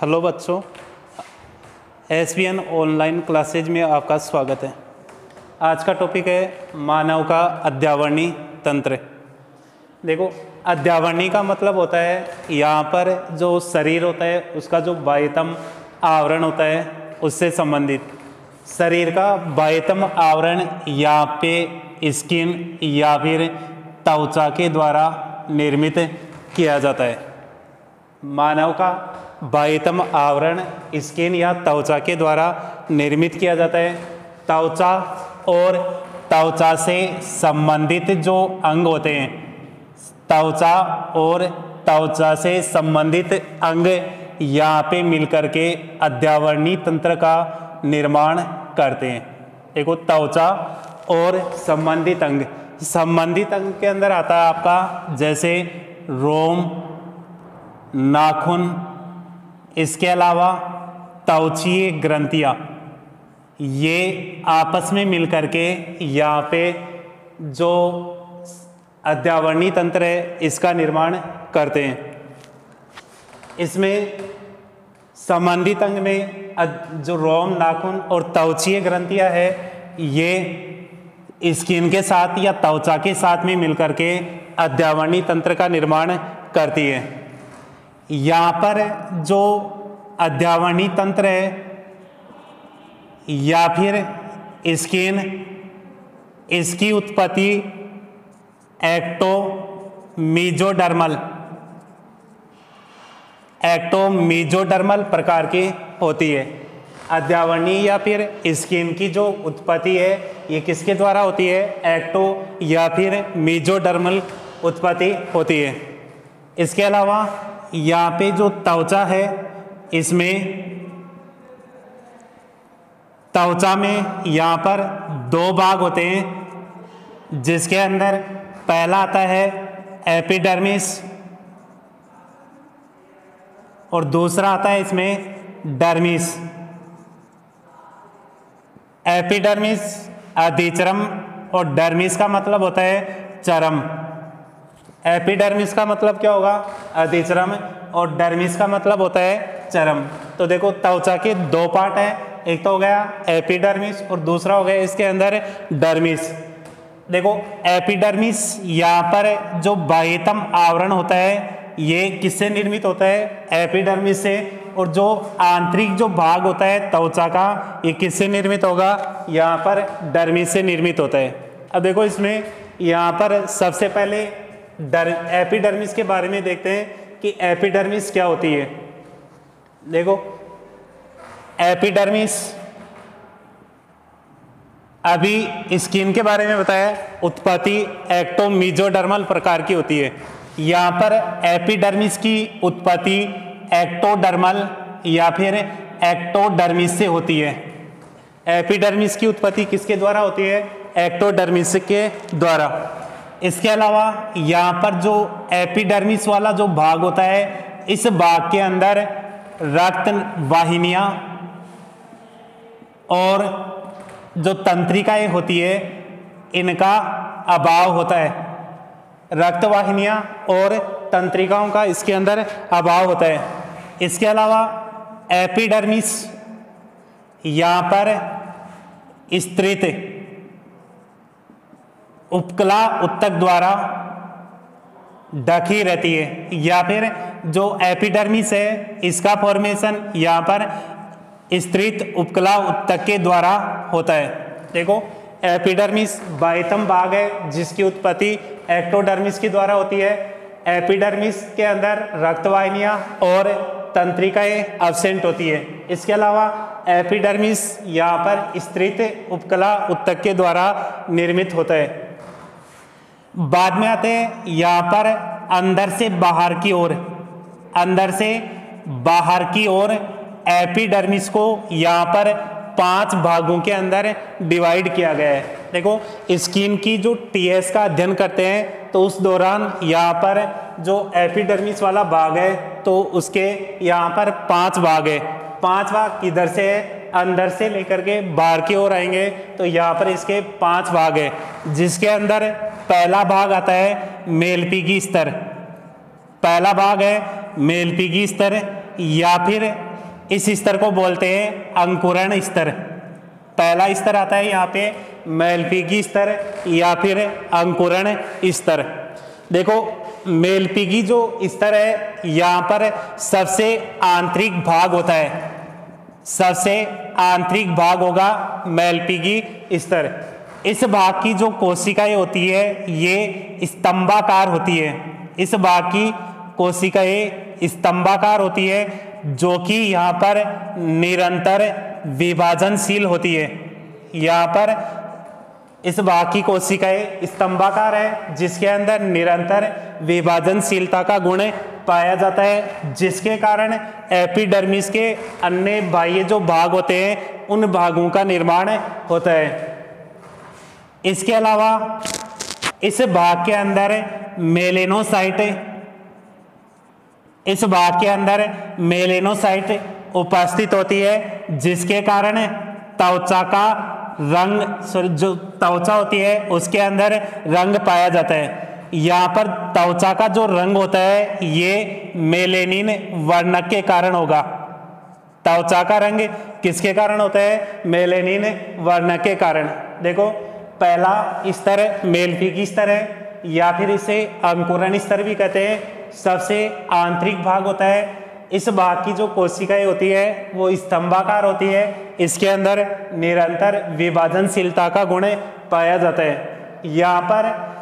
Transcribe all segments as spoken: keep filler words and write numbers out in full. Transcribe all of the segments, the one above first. Hello बच्चों, SBN online classes में आपका स्वागत है। आज का टॉपिक है मानव का अध्यावरणी तंत्र। देखो, अध्यावरणी का मतलब होता है यहाँ पर जो शरीर होता है उसका जो बाह्यतम आवरण होता है उससे संबंधित। शरीर का बाह्यतम आवरण या पे स्किन या फिर त्वचा के द्वारा निर्मित किया जाता है। मानव का बाह्यतम आवरण स्किन या त्वचा के द्वारा निर्मित किया जाता है। त्वचा और त्वचा से संबंधित जो अंग होते हैं, त्वचा और त्वचा से संबंधित अंग यहाँ पे मिलकर के अध्यावरणी तंत्र का निर्माण करते हैं। देखो, त्वचा और संबंधित अंग, संबंधित अंग के अंदर आता है आपका जैसे रोम, नाखून, इसके अलावा त्वचीय ग्रंथियाँ। ये आपस में मिलकर के यहाँ पे जो अध्यावरणी तंत्र है इसका निर्माण करते हैं। इसमें संबंधित अंग में जो रोम, नाखून और त्वचीय ग्रंथियाँ है ये स्किन के साथ या त्वचा के साथ में मिलकर के अध्यावरणी तंत्र का निर्माण करती है। यहाँ पर जो अध्यावरणी तंत्र है या फिर स्किन, इसकी उत्पत्ति एक्टोमेसोडर्मल एक्टोमेसोडर्मल प्रकार की होती है। अध्यावरणी या फिर स्किन की जो उत्पत्ति है ये किसके द्वारा होती है? एक्टो या फिर मेसोडर्मल उत्पत्ति होती है। इसके अलावा यहाँ पे जो त्वचा है इसमें त्वचा में यहाँ पर दो भाग होते हैं, जिसके अंदर पहला आता है एपिडर्मिस और दूसरा आता है इसमें डर्मिस। एपिडर्मिस अधिचर्म और डर्मिस का मतलब होता है चर्म। एपिडर्मिस का मतलब क्या होगा? अधिचर्म। और डर्मिस का मतलब होता है चर्म। तो देखो, त्वचा के दो पार्ट हैं, एक तो हो गया एपिडर्मिस और दूसरा हो गया इसके अंदर डर्मिस। देखो, एपिडर्मिस यहाँ पर जो बाह्यतम आवरण होता है ये किससे निर्मित होता है? एपिडर्मिस से। और जो आंतरिक जो भाग होता है त्वचा का ये किससे निर्मित होगा? यहाँ पर डर्मिस से निर्मित होता है। अब देखो, इसमें यहाँ पर सबसे पहले डर एपिडर्मिस के बारे में देखते हैं कि एपिडर्मिस क्या होती है। देखो, एपिडर्मिस, अभी स्किन के बारे में बताया, उत्पत्ति एक्टोमेसोडर्मल प्रकार की होती है। यहाँ पर एपिडर्मिस की उत्पत्ति एक्टोडर्मल या फिर एक्टोडर्मिस से होती है। एपिडर्मिस की उत्पत्ति किसके द्वारा होती है? एक्टोडर्मिस के द्वारा। इसके अलावा यहाँ पर जो एपिडर्मिस वाला जो भाग होता है इस भाग के अंदर रक्त वाहिनियाँ और जो तंत्रिकाएँ होती है इनका अभाव होता है। रक्त वाहिनियाँ और तंत्रिकाओं का इसके अंदर अभाव होता है। इसके अलावा एपिडर्मिस यहाँ पर स्त्रित उपकला उत्तक द्वारा ढकी रहती है, या फिर जो एपिडर्मिस है इसका फॉर्मेशन यहाँ पर स्त्रित उपकला उत्तक के द्वारा होता है। देखो, एपिडर्मिस बाह्यतम भाग है जिसकी उत्पत्ति एक्टोडर्मिस के द्वारा होती है। एपिडर्मिस के अंदर रक्तवाहिनियाँ और तंत्रिकाएँ एब्सेंट होती है। इसके अलावा एपिडर्मिस यहाँ पर स्त्रित उपकला उत्तक के द्वारा निर्मित होता है। बाद में आते हैं यहाँ पर अंदर से बाहर की ओर। अंदर से बाहर की ओर एपिडर्मिस को यहाँ पर पांच भागों के अंदर डिवाइड किया गया है। देखो, स्किन की जो टीएस का अध्ययन करते हैं तो उस दौरान यहाँ पर जो एपिडर्मिस वाला भाग है तो उसके यहाँ पर पांच भाग है। पांच भाग किधर से है? अंदर से लेकर के बाहर की ओर आएंगे तो यहाँ पर इसके पांच भाग है, जिसके अंदर पहला भाग आता है मेलपीगी स्तर। पहला भाग है मेलपीगी स्तर या फिर इस स्तर को बोलते हैं अंकुरण स्तर। पहला स्तर आता है यहाँ पे मालपिघी स्तर या फिर अंकुरण स्तर। देखो मालपिघी जो स्तर है यहाँ पर सबसे आंतरिक भाग होता है, सबसे आंतरिक भाग होगा मालपिघी स्तर। इस भाग की जो कोशिकाएं होती है ये स्तंभाकार होती है, इस भाग की कोशिकाएं स्तंभाकार होती है जो कि यहाँ पर निरंतर विभाजनशील होती है। यहाँ पर इस भाग की कोशिकाएं स्तंभाकार है जिसके अंदर निरंतर विभाजनशीलता का गुण पाया जाता है, जिसके कारण एपिडर्मिस के अन्य बाह्य जो भाग होते हैं उन भागों का निर्माण होता है। इसके अलावा इस भाग के अंदर मेलेनोसाइट इस भाग के अंदर मेलेनोसाइट उपस्थित होती है, जिसके कारण त्वचा का रंग सॉरी जो त्वचा होती है उसके अंदर रंग पाया जाता है। यहाँ पर त्वचा का जो रंग होता है ये मेलेनिन वर्णक के कारण होगा। त्वचा का रंग किसके कारण होता है? मेलेनिन वर्णक के कारण। देखो पहला स्तर मालपिघी स्तर है या फिर इसे अंकुरण स्तर भी कहते हैं, सबसे आंतरिक भाग होता है। इस भाग की जो कोशिकाएं होती है वो स्तंभाकार होती है, इसके अंदर निरंतर विभाजनशीलता का गुण पाया जाता है। यहाँ पर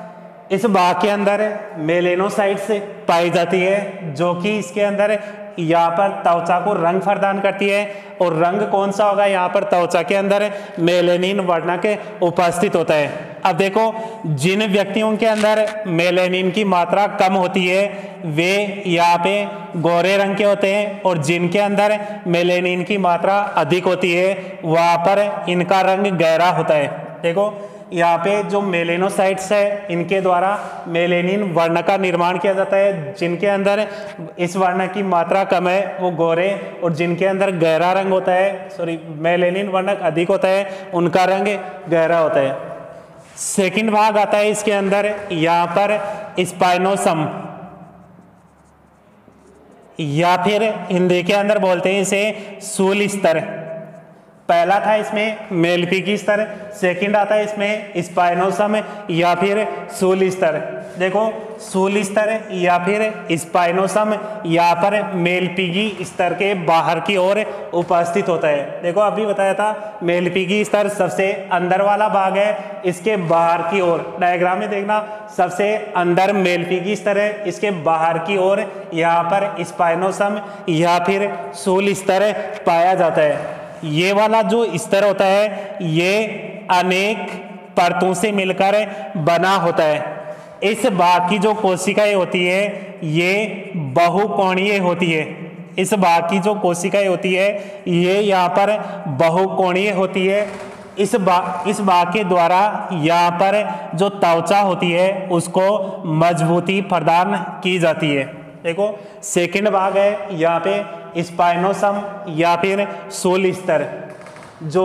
इस भाग के अंदर मेलेनोसाइट्स पाई जाती है जो कि इसके अंदर यहाँ पर त्वचा को रंग प्रदान करती है, और रंग कौन सा होगा? यहाँ पर त्वचा के अंदर मेलेनिन वर्णक उपस्थित होता है। अब देखो जिन व्यक्तियों के अंदर मेलेनिन की मात्रा कम होती है वे यहाँ पे गोरे रंग के होते हैं, और जिनके अंदर मेलेनिन की मात्रा अधिक होती है वहाँ पर इनका रंग गहरा होता है। देखो यहाँ पे जो मेलेनोसाइट्स है इनके द्वारा मेलेनिन वर्ण का निर्माण किया जाता है। जिनके अंदर इस वर्ण की मात्रा कम है वो गोरे, और जिनके अंदर गहरा रंग होता है सॉरी मेलेनिन वर्णक अधिक होता है उनका रंग गहरा होता है। सेकंड भाग आता है इसके अंदर यहाँ पर स्पाइनोसम या फिर हिंदी के अंदर बोलते हैं इसे सूल स्तर। पहला था इसमें मालपिघी स्तर, सेकंड आता है इसमें स्पाइनोसम या फिर सूल स्तर। देखो सूल स्तर या फिर स्पाइनोसम यहाँ पर मालपिघी स्तर के बाहर की ओर उपस्थित होता है। देखो अभी बताया था मालपिघी स्तर सबसे अंदर वाला भाग है, इसके बाहर की ओर डायग्राम में देखना सबसे अंदर मालपिघी स्तर है, इसके बाहर की ओर यहाँ पर स्पाइनोसम या फिर सूल स्तर पाया जाता है। ये वाला जो स्तर होता है ये अनेक परतों से मिलकर बना होता है। इस भाग की जो कोशिकाएं होती है ये बहुकोणीय होती है, इस भाग की जो कोशिकाएं होती है ये यहाँ पर बहुकोणीय होती है। इस भाग इस भाग के द्वारा यहाँ पर जो त्वचा होती है उसको मजबूती प्रदान की जाती है। देखो सेकंड भाग है यहाँ पे स्पाइनोसम या फिर सूल स्तर। जो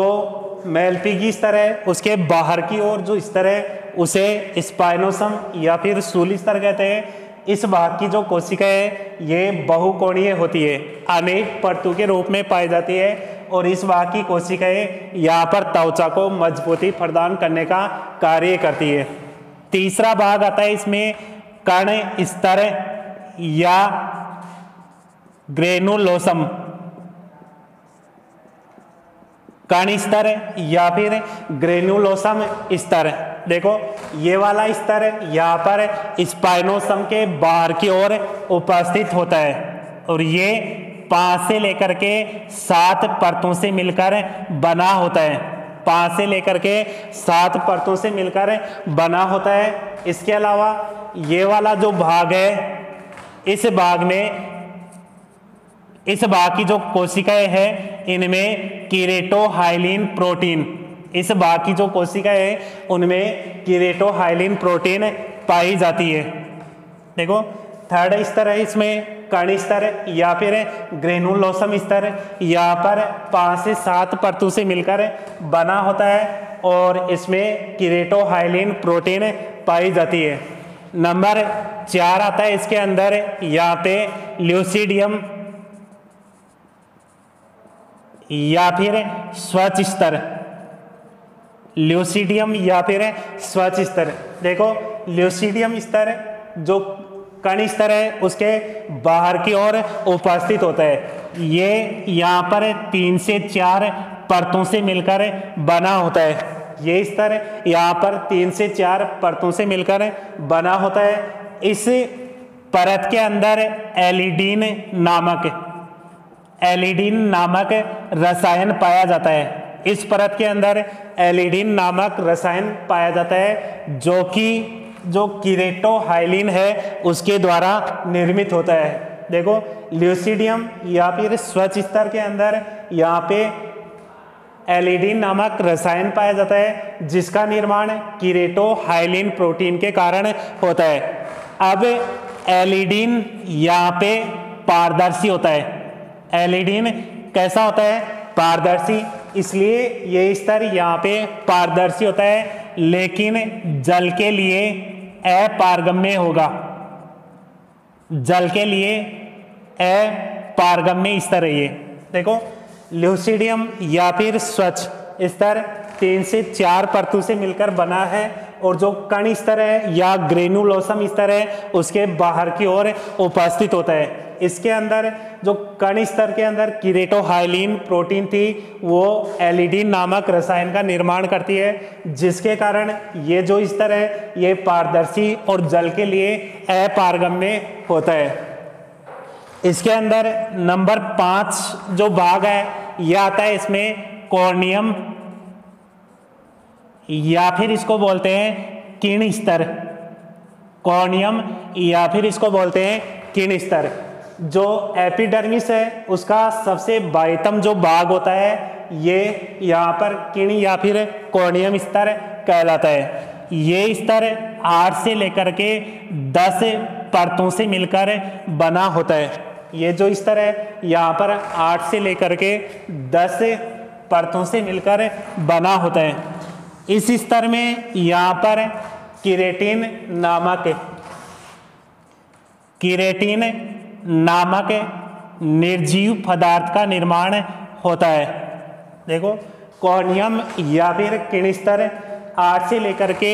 मालपिघी स्तर है उसके बाहर की ओर जो स्तर है उसे स्पाइनोसम या फिर सूल स्तर कहते हैं। इस भाग की जो कोशिकाएं है ये बहुकोणीय होती है, अनेक परतों के रूप में पाई जाती है, और इस भाग की कोशिकाएं यहाँ पर त्वचा को मजबूती प्रदान करने का कार्य करती है। तीसरा भाग आता है इसमें कर्ण स्तर या ग्रेनुलोसम। कर्ण स्तर या फिर ग्रेनुलोसम स्तर। देखो ये वाला स्तर यहाँ पर स्पाइनोसम के बाहर की ओर उपस्थित होता है, और ये पांच से लेकर के सात परतों से मिलकर बना होता है। पांच से लेकर के सात परतों से मिलकर बना होता है। इसके अलावा ये वाला जो भाग है इस भाग में इस भाग की जो कोशिकाएं हैं इनमें केराटोहाइलिन प्रोटीन इस भाग की जो कोशिकाएं हैं उनमें केराटोहाइलिन प्रोटीन पाई जाती है। देखो थर्ड स्तर है इसमें कर्ण स्तर या फिर ग्रेनुलोसम स्तर। यहाँ पर पांच से सात परतों से मिलकर बना होता है और इसमें केराटोहाइलिन प्रोटीन पाई जाती है। नंबर चार आता है इसके अंदर यहाँ पे ल्यूसिडियम या फिर स्वच्छ स्तर ल्यूसीडियम या फिर स्वच्छ स्तर। देखो ल्यूसीडियम स्तर जो कण स्तर है उसके बाहर की ओर उपस्थित होता है, ये यहाँ पर तीन से चार परतों से मिलकर बना होता है। ये स्तर यहाँ पर तीन से चार परतों से मिलकर बना होता है। इस परत के अंदर एलिडीन नामक एलिडीन नामक रसायन पाया जाता है। इस परत के अंदर एलिडीन नामक रसायन पाया जाता है जो कि जो केराटोहाइलिन है उसके द्वारा निर्मित होता है। देखो ल्यूसीडियम या फिर स्वच्छ स्तर के अंदर यहाँ पे एलिडीन नामक रसायन पाया जाता है जिसका निर्माण केराटोहाइलिन प्रोटीन के कारण होता है। अब एलिडीन यहाँ पे पारदर्शी होता है। एलिडीन कैसा होता है? पारदर्शी, इसलिए ये स्तर यहाँ पे पारदर्शी होता है लेकिन जल के लिए अपारगम्य होगा। जल के लिए अपारगम्य स्तर है ये। देखो ल्यूसीडियम या फिर स्वच्छ स्तर तीन से चार परतों से मिलकर बना है और जो कण स्तर है या ग्रेनुलोसम स्तर है उसके बाहर की ओर उपस्थित होता है। इसके अंदर जो कण स्तर के अंदर केराटोहाइलिन प्रोटीन थी वो एलिडीन नामक रसायन का निर्माण करती है जिसके कारण ये जो स्तर है ये पारदर्शी और जल के लिए अपारगम्य होता है। इसके अंदर नंबर पाँच जो भाग है यह आता है इसमें कॉर्नियम या फिर इसको बोलते हैं किरण स्तर। कॉर्नियम या फिर इसको बोलते हैं किरण स्तर। जो एपिडर्मिस है उसका सबसे बाह्यतम जो भाग होता है ये यहाँ पर किरण या फिर कॉर्नियम स्तर कहलाता है। ये स्तर आठ से लेकर के दस परतों से मिलकर बना होता है। ये जो स्तर है यहाँ पर आठ से लेकर के दस परतों से मिलकर बना होता है। इस स्तर में यहाँ पर केराटिन नामक केराटिन नामक निर्जीव पदार्थ का निर्माण होता है। देखो कॉर्नियम या फिर किरण स्तर आठ से लेकर के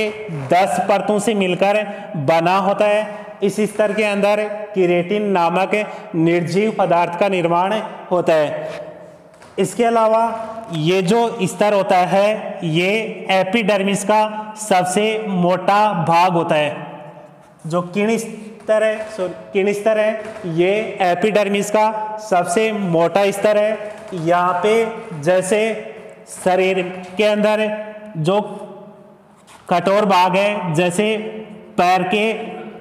दस परतों से मिलकर बना होता है। इस स्तर के अंदर केराटिन नामक निर्जीव पदार्थ का निर्माण होता है। इसके अलावा ये जो स्तर होता है ये एपिडर्मिस का सबसे मोटा भाग होता है। जो किरण स्तर है सॉरी किरण स्तर है ये एपिडर्मिस का सबसे मोटा स्तर है। यहाँ पे जैसे शरीर के अंदर जो कठोर भाग है जैसे पैर के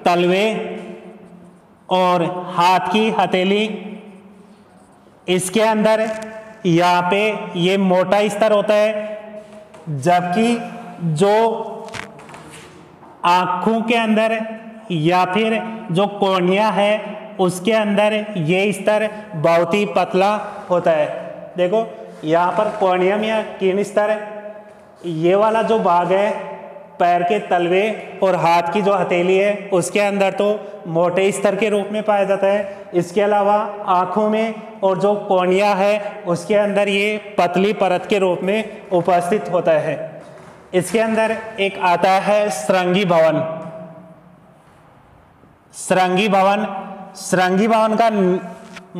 तलवे और हाथ की हथेली, इसके अंदर यहाँ पे ये मोटा स्तर होता है। जबकि जो आँखों के अंदर या फिर जो कॉर्निया है उसके अंदर ये स्तर बहुत ही पतला होता है। देखो यहाँ पर कॉर्नियम या किरण स्तर ये वाला जो भाग है पैर के तलवे और हाथ की जो हथेली है उसके अंदर तो मोटे स्तर के रूप में पाया जाता है। इसके अलावा आँखों में और जो कॉर्निया है उसके अंदर ये पतली परत के रूप में उपस्थित होता है। इसके अंदर एक आता है श्रृंगी भवन। श्रृंगी भवन श्रृंगी भवन का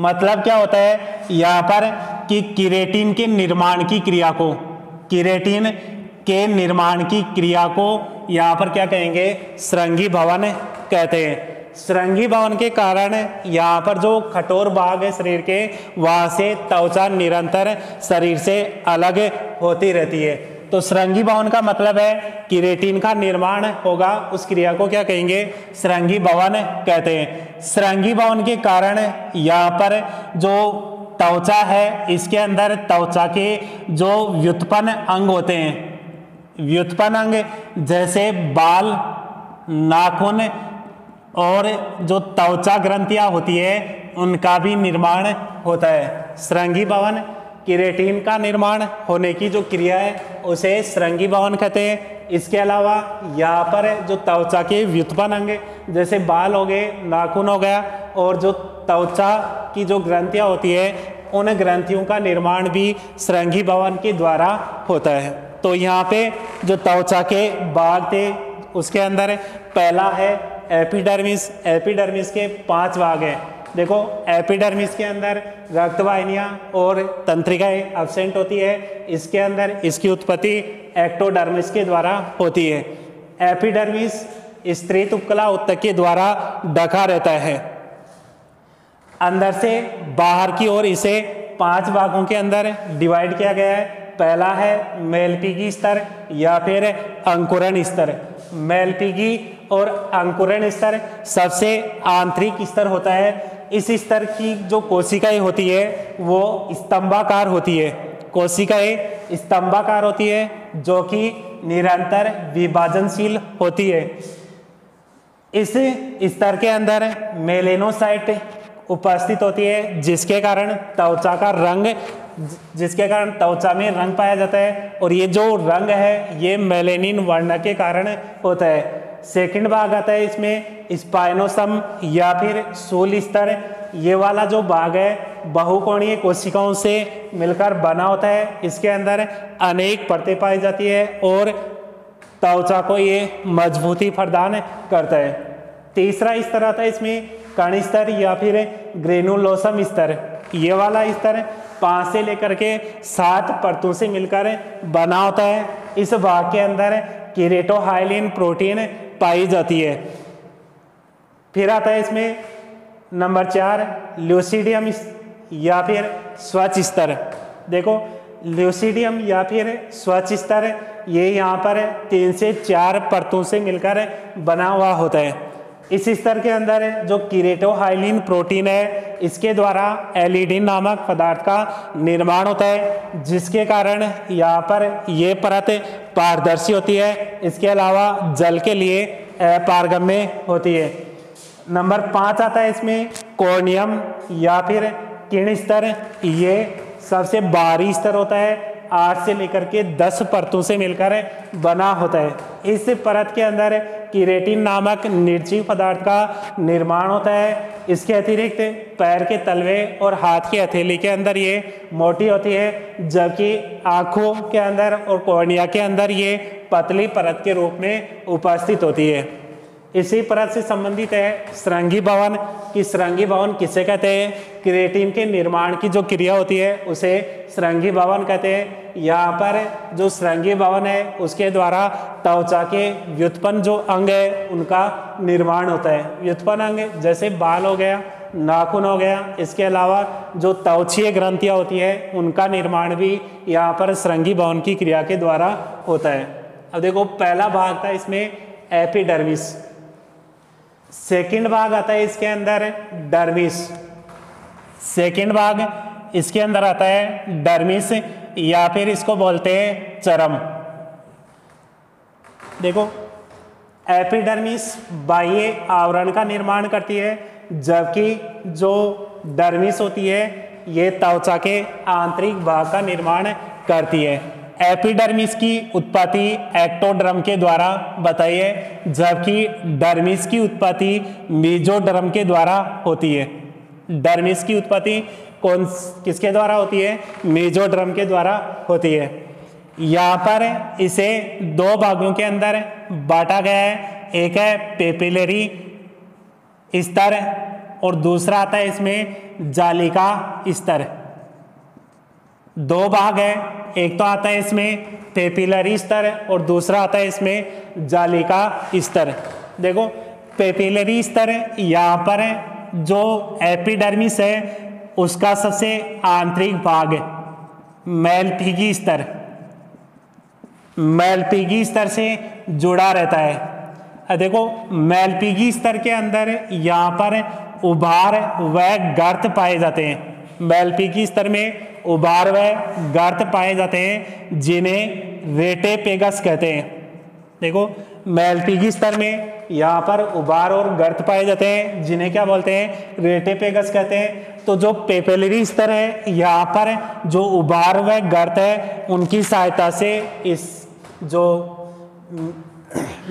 मतलब क्या होता है यहाँ पर कि केराटिन के निर्माण की क्रिया को केराटिन के निर्माण की क्रिया को यहाँ पर क्या कहेंगे? श्रृंगी भवन कहते हैं। श्रृंगी भवन के कारण यहाँ पर जो कठोर भाग है शरीर के वहाँ से त्वचा निरंतर शरीर से अलग होती रहती है। तो श्रृंगी भवन का मतलब है केराटिन का निर्माण होगा उस क्रिया को क्या कहेंगे? श्रृंगी भवन कहते हैं। श्रृंगी भवन के कारण यहाँ पर जो त्वचा है इसके अंदर त्वचा के जो व्युत्पन्न अंग होते हैं व्युत्पन्न अंग जैसे बाल, नाखून और जो त्वचा ग्रंथियां होती है उनका भी निर्माण होता है। श्रृंगी भवन केराटिन का निर्माण होने की जो क्रिया है उसे श्रृंगी भवन कहते हैं। इसके अलावा यहाँ पर जो त्वचा के व्युत्पन्न अंग जैसे बाल हो गए, नाखून हो गया और जो त्वचा की जो ग्रंथियां होती है उन ग्रंथियों का निर्माण भी श्रृंगी भवन के द्वारा होता है। तो यहाँ पे जो त्वचा के भाग थे उसके अंदर पहला है एपिडर्मिस। एपिडर्मिस के पांच भाग हैं। देखो एपिडर्मिस के अंदर रक्तवाहिनियाँ और तंत्रिकाएं अब्सेंट होती है। इसके अंदर इसकी उत्पत्ति एक्टोडर्मिस के द्वारा होती है। एपिडर्मिस स्त्री उपकला उत्तक के द्वारा ढका रहता है। अंदर से बाहर की ओर इसे पांच भागों के अंदर डिवाइड किया गया है। पहला है मेलपिगी स्तर या फिर अंकुरण स्तर। मेलपिगी और अंकुरण स्तर सबसे आंतरिक स्तर होता है। इस स्तर की जो कोशिकाएं होती है वो स्तंभाकार होती है। कोशिकाएं स्तंभाकार होती है जो कि निरंतर विभाजनशील होती है। इस स्तर के अंदर मेलेनोसाइट उपस्थित होती है जिसके कारण त्वचा का रंग जिसके कारण त्वचा में रंग पाया जाता है और ये जो रंग है ये मेलेनिन वर्ण के कारण होता है। सेकंड भाग आता है इसमें स्पाइनोसम या फिर शूल स्तर। ये वाला जो भाग है बहुकोणीय कोशिकाओं से मिलकर बना होता है। इसके अंदर अनेक परतें पाई जाती है और त्वचा को ये मजबूती प्रदान करता है। तीसरा स्तर आता है इसमें कण स्तर या फिर ग्रेनुलोसम स्तर। ये वाला स्तर पाँच से लेकर के सात परतों से मिलकर बना होता है। इस भाग के अंदर केरेटोहाइलिन प्रोटीन पाई जाती है। फिर आता है इसमें नंबर चार ल्यूसिडियम या फिर स्वच्छ स्तर। देखो ल्यूसिडियम या फिर स्वच्छ स्तर ये यहाँ पर तीन से चार परतों से मिलकर बना हुआ होता है। इस स्तर के अंदर जो किरेटोहाइलिन प्रोटीन है इसके द्वारा एलिडिन नामक पदार्थ का निर्माण होता है जिसके कारण यहाँ पर ये परत पारदर्शी होती है। इसके अलावा जल के लिए पारगम्य होती है। नंबर पाँच आता है इसमें कॉर्नियम या फिर किरण स्तर। ये सबसे बाहरी स्तर होता है। आठ से लेकर के दस परतों से मिलकर बना होता है। इस परत के अंदर किरेटिन नामक निर्जीव पदार्थ का निर्माण होता है। इसके अतिरिक्त पैर के तलवे और हाथ की हथेली के अंदर ये मोटी होती है जबकि आँखों के अंदर और कॉर्निया के अंदर ये पतली परत के रूप में उपस्थित होती है। इसी परत से संबंधित है श्रृंगी भवन। कि श्रृंगी भवन किसे कहते हैं? क्रिएटिन के निर्माण की जो क्रिया होती है उसे श्रृंगी भवन कहते हैं। यहाँ पर जो श्रृंगी भवन है उसके द्वारा त्वचा के व्युत्पन्न जो अंग है उनका निर्माण होता है। व्युत्पन्न अंग जैसे बाल हो गया, नाखून हो गया, इसके अलावा जो त्वचीय ग्रंथियाँ होती है उनका निर्माण भी यहाँ पर श्रृंगी भवन की क्रिया के द्वारा होता है। अब देखो पहला भाग था इसमें एपिडर्मिस। सेकेंड भाग आता है इसके अंदर डर्मिस। सेकेंड भाग इसके अंदर आता है डर्मिस या फिर इसको बोलते हैं चरम। देखो एपिडर्मिस बाह्य आवरण का निर्माण करती है जबकि जो डर्मिस होती है ये त्वचा के आंतरिक भाग का निर्माण करती है। एपिडर्मिस की उत्पत्ति एक्टोडर्म के द्वारा बताई है जबकि डर्मिस की उत्पत्ति मेजोडर्म के द्वारा होती है। डर्मिस की उत्पत्ति कौन किसके द्वारा होती है? मेजोडर्म के द्वारा होती है। यहाँ पर इसे दो भागों के अंदर बांटा गया है। एक है पेपिलरी स्तर और दूसरा आता है इसमें जालिका स्तर। दो भाग है, एक तो आता है इसमें पेपिलरी स्तर और दूसरा आता है इसमें जालिका स्तर। देखो पेपिलरी स्तर यहाँ पर जो एपिडर्मिस है उसका सबसे आंतरिक भाग मेलपिगी स्तर मेलपिगी स्तर से जुड़ा रहता है। देखो मेलपिगी स्तर के अंदर यहाँ पर उभार व गर्त पाए जाते हैं। मेलपिगी स्तर में उभार व गर्त पाए जाते हैं जिन्हें रेटे पेगस कहते हैं। देखो मेलपिगी स्तर में यहाँ पर उभार और गर्त पाए जाते हैं जिन्हें क्या बोलते हैं? रेटे पेगस कहते हैं। तो जो पेपिलरी स्तर है यहाँ पर जो उभार व गर्त है उनकी सहायता से इस जो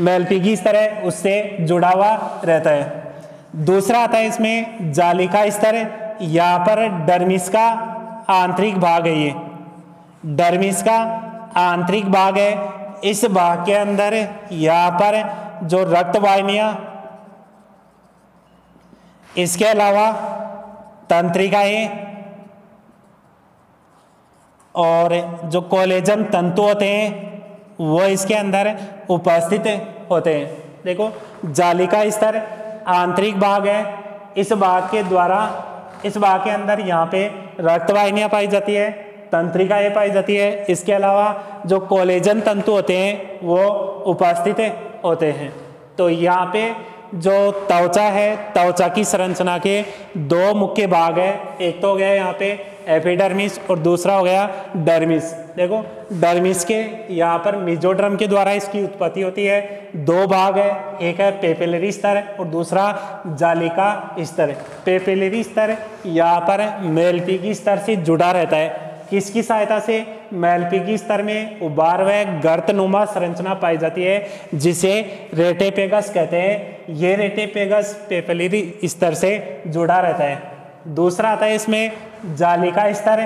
मेलपिगी स्तर है उससे जुड़ा हुआ रहता है। दूसरा आता है इसमें जालिका स्तर। यहाँ पर डर्मिस का आंतरिक भाग है, ये डर्मिस का आंतरिक भाग है। इस भाग के अंदर यहाँ पर जो रक्तवाहिनियाँ, इसके अलावा तंत्रिकाएं और जो कोलेजन तंतु होते हैं वो इसके अंदर उपस्थित होते हैं। देखो जाली का स्तर आंतरिक भाग है, इस भाग के द्वारा इस भाग के अंदर यहाँ पे रक्तवाहिनियाँ पाई जाती है, तंत्रिकाएं पाई जाती है, इसके अलावा जो कोलेजन तंतु होते हैं वो उपस्थित होते हैं। तो यहाँ पे जो त्वचा है, त्वचा की संरचना के दो मुख्य भाग है, एक तो हो गया यहाँ पे एपिडर्मिस और दूसरा हो गया डर्मिस। देखो डर्मिस के यहाँ पर मेजोडर्म के द्वारा इसकी उत्पत्ति होती है, दो भाग है, एक है पेपिलरी स्तर और दूसरा जालिका स्तर। पेपिलरी स्तर यहाँ पर मेलपिगी स्तर से जुड़ा रहता है, किसकी सहायता से? मैल्पिगी स्तर में उबार व गर्तनुमा संरचना पाई जाती है जिसे रेटे पेगस कहते हैं। ये रेटे पेगस पेपिलरी स्तर से जुड़ा रहता है। दूसरा आता है इसमें जालिका स्तर।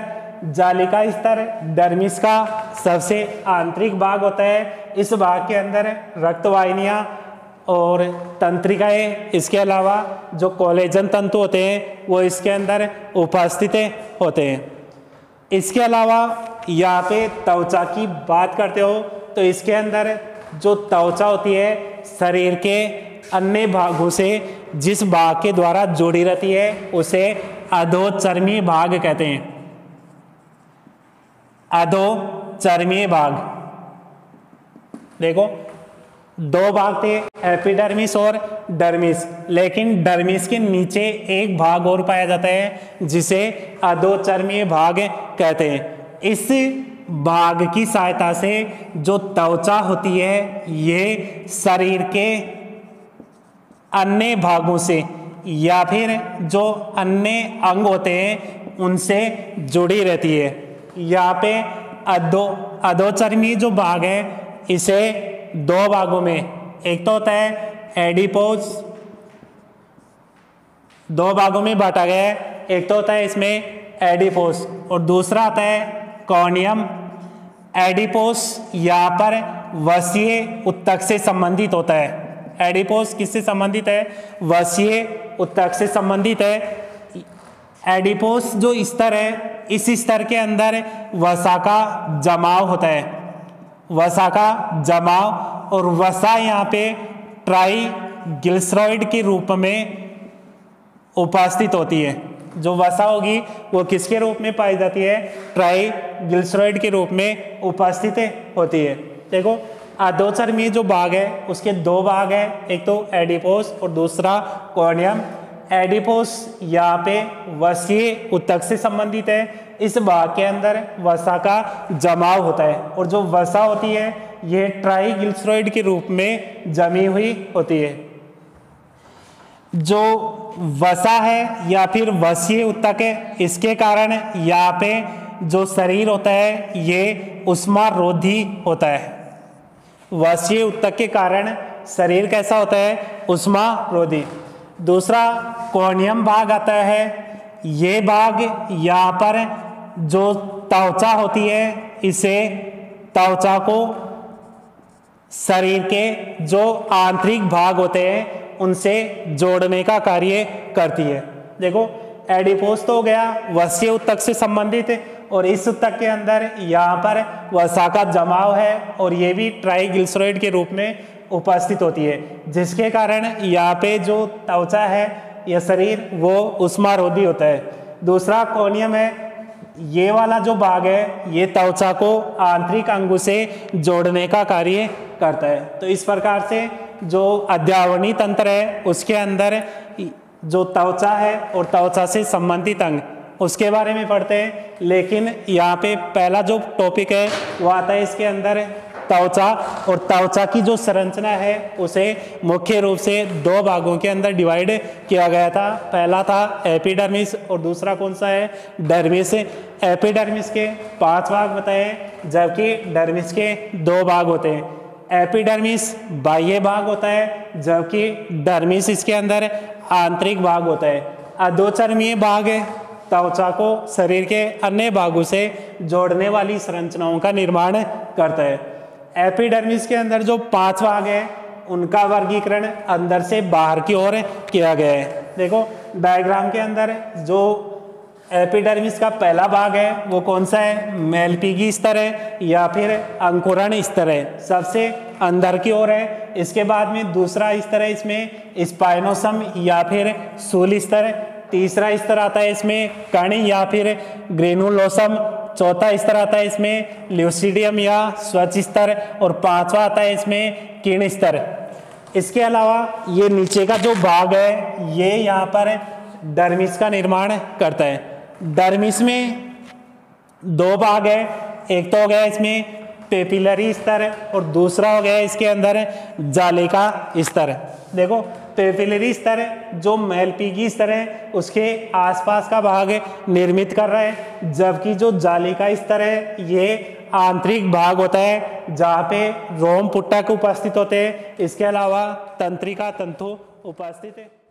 जालिका स्तर डर्मिस का सबसे आंतरिक भाग होता है, इस भाग के अंदर रक्तवाहिनियाँ और तंत्रिकाएं, इसके अलावा जो कोलेजन तंतु होते हैं वो इसके अंदर उपस्थित होते हैं। इसके अलावा यहाँ पे त्वचा की बात करते हो तो इसके अंदर जो त्वचा होती है शरीर के अन्य भागों से जिस भाग के द्वारा जुड़ी रहती है उसे अधोचर्मीय भाग कहते हैं। अधोचर्मीय भाग। देखो दो भाग थे एपिडर्मिस और डर्मिस, लेकिन डर्मिस के नीचे एक भाग और पाया जाता है जिसे अधोचर्मीय भाग कहते हैं। इस भाग की सहायता से जो त्वचा होती है ये शरीर के अन्य भागों से या फिर जो अन्य अंग होते हैं उनसे जुड़ी रहती है। यहाँ पे अधो अधोचर्मीय जो भाग है इसे दो भागों में, एक तो होता है एडिपोज, दो भागों में बांटा गया है, एक तो होता है इसमें एडिपोज और दूसरा आता है कॉर्नियम। एडिपोज यहाँ पर वसीय उत्तक से संबंधित होता है। एडिपोज किससे संबंधित है? वसीय उत्तक से संबंधित है। एडिपोज जो स्तर है इस स्तर के अंदर वसा का जमाव होता है, वसा का जमाव, और वसा यहाँ पे ट्राइग्लिसराइड के रूप में उपस्थित होती है। जो वसा होगी वो किसके रूप में पाई जाती है? ट्राइग्लिसराइड के रूप में उपस्थित होती है। देखो अधोचर्मीय जो भाग है उसके दो भाग है, एक तो एडिपोस और दूसरा कॉर्नियम। एडिपोस यहाँ पे वसीय उत्तक से संबंधित है, इस भाग के अंदर वसा का जमाव होता है और जो वसा होती है ये ट्राइग्लिसराइड के रूप में जमी हुई होती है। जो वसा है या फिर वसीय उत्तक है इसके कारण यहाँ पे जो शरीर होता है ये उष्मा रोधी होता है। वसीय उत्तक के कारण शरीर कैसा होता है? उष्मा रोधी। दूसरा कॉर्नियम भाग आता है, ये भाग यहाँ पर जो त्वचा होती है इसे त्वचा को शरीर के जो आंतरिक भाग होते हैं उनसे जोड़ने का कार्य करती है। देखो एडिपोस तो हो गया वसीय उत्तक से संबंधित और इस उत्तक के अंदर यहाँ पर वसा का जमाव है और ये भी ट्राइग्लिसराइड के रूप में उपस्थित होती है जिसके कारण यहाँ पे जो त्वचा है यह शरीर वो उष्मारोधी होता है। दूसरा कोनियम है, ये वाला जो भाग है ये त्वचा को आंतरिक अंगों से जोड़ने का कार्य करता है। तो इस प्रकार से जो अध्यावरणीय तंत्र है उसके अंदर जो त्वचा है और त्वचा से संबंधित अंग उसके बारे में पढ़ते हैं। लेकिन यहाँ पे पहला जो टॉपिक है वो आता है इसके अंदर त्वचा, और त्वचा की जो संरचना है उसे मुख्य रूप से दो भागों के अंदर डिवाइड किया गया था। पहला था एपिडर्मिस और दूसरा कौन सा है? डर्मिस। एपिडर्मिस के पांच भाग बताए जबकि डर्मिस के दो भाग होते हैं। एपिडर्मिस बाह्य भाग होता है जबकि डर्मिस इसके अंदर आंतरिक भाग होता है। अधोचर्मीय भाग त्वचा को शरीर के अन्य भागों से जोड़ने वाली संरचनाओं का निर्माण करता है। एपिडर्मिस के अंदर जो पांच भाग है उनका वर्गीकरण अंदर से बाहर की ओर किया गया है। देखो डायग्राम के अंदर जो एपिडर्मिस का पहला भाग है वो कौन सा है, मैल्पिगी स्तर है या फिर अंकुरण स्तर है, सबसे अंदर की ओर है। इसके बाद में दूसरा स्तर है, इसमें स्पाइनोसम या फिर सूल स्तर है। तीसरा स्तर आता है इसमें कणी या फिर ग्रेनुलोसम। चौथा स्तर आता है इसमें ल्यूसिडियम या स्वच्छ स्तर, और पांचवा आता है इसमें किरण स्तर। इसके अलावा ये नीचे का जो भाग है ये यहाँ पर डर्मिस का निर्माण करता है। डर्मिस में दो भाग है, एक तो हो गया इसमें पेपिलरी स्तर और दूसरा हो गया इसके अंदर जाले का स्तर। देखो पेपिलरी स्तर जो मैल्पिगी स्तर है उसके आसपास का भाग निर्मित कर रहा है, जबकि जो जाले का स्तर है ये आंतरिक भाग होता है जहाँ पे रोम पुट्टक उपस्थित होते हैं। इसके अलावा तंत्रिका तंतु उपस्थित है।